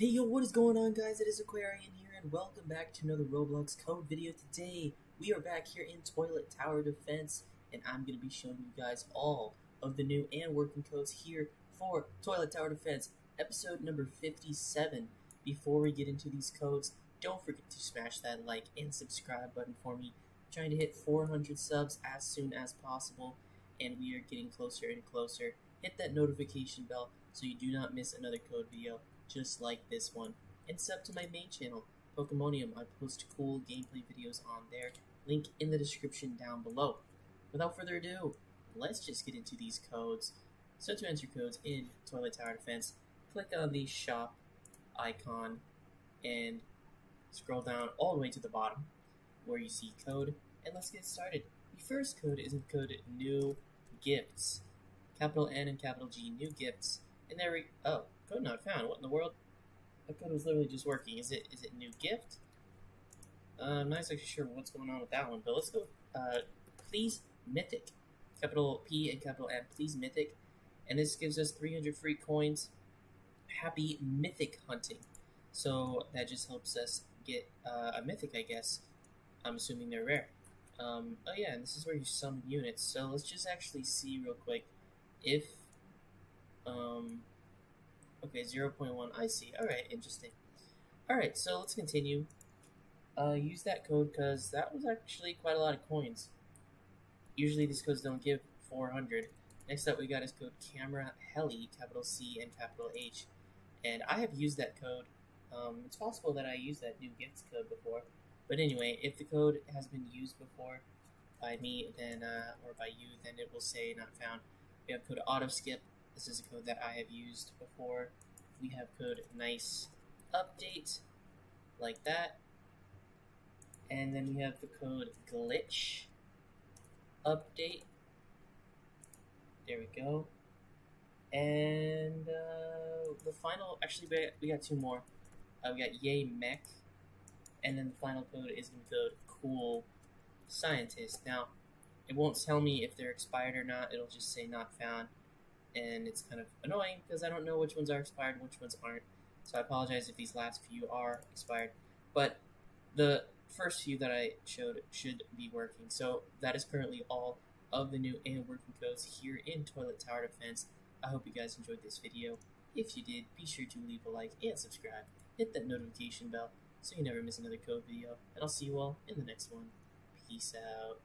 Hey yo, what is going on guys? It is Aquarian here and welcome back to another Roblox code video. Today we are back here in Toilet Tower Defense and I'm going to be showing you guys all of the new and working codes here for Toilet Tower Defense episode number 57. Before we get into these codes, don't forget to smash that like and subscribe button for me. I'm trying to hit 400 subs as soon as possible and we are getting closer and closer. Hit that notification bell so you do not miss another code video just like this one, and sub to my main channel, Pokemonium. I post cool gameplay videos on there, link in the description down below. Without further ado, let's just get into these codes. So to enter codes in Toilet Tower Defense, click on the shop icon and scroll down all the way to the bottom where you see code, and let's get started. The first code is the code New Gifts, capital N and capital G, New Gifts, and there we go. Code not found. What in the world? That code was literally just working. Is it new gift? I'm not exactly sure what's going on with that one, but let's go. Please mythic, capital P and capital M. Please mythic, and this gives us 300 free coins. Happy mythic hunting. So that just helps us get a mythic, I guess. I'm assuming they're rare. Oh yeah, and this is where you summon units. So let's just actually see real quick if. Okay, 0.1, I see. Alright, interesting. Alright, so let's continue. Use that code because that was actually quite a lot of coins. Usually these codes don't give 400. Next up we got is code Camera Heli, capital C and capital H. And I have used that code. It's possible that I used that new gifts code before. But anyway, if the code has been used before by me then or by you, then it will say not found. We have code Autoskip. This is a code that I have used before. We have code Nice Update, like that. And then we have the code Glitch Update. There we go. And the final, actually we got two more. We got Yay Mech. And then the final code is going to be code Cool Scientist. Now, it won't tell me if they're expired or not. It'll just say not found. And it's kind of annoying because I don't know which ones are expired and which ones aren't. So I apologize if these last few are expired. But the first few that I showed should be working. So that is currently all of the new and working codes here in Toilet Tower Defense. I hope you guys enjoyed this video. If you did, be sure to leave a like and subscribe. Hit that notification bell so you never miss another code video. And I'll see you all in the next one. Peace out.